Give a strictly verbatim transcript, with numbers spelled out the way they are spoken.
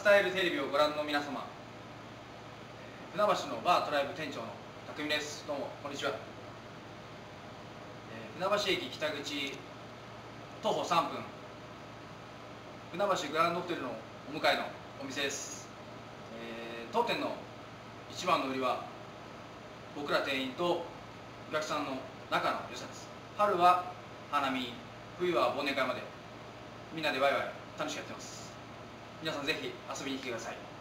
スタイルテレビをご覧の皆様、船橋のバートライブ店長の匠です。どうもこんにちは。船橋駅北口徒歩さんぷん、船橋グランドホテルのお向かいのお店です。えー、当店の一番の売りは僕ら店員とお客さんの仲の良さです。春は花見、冬は忘年会までみんなでワイワイ楽しくやってます。皆さんぜひ遊びに来てください。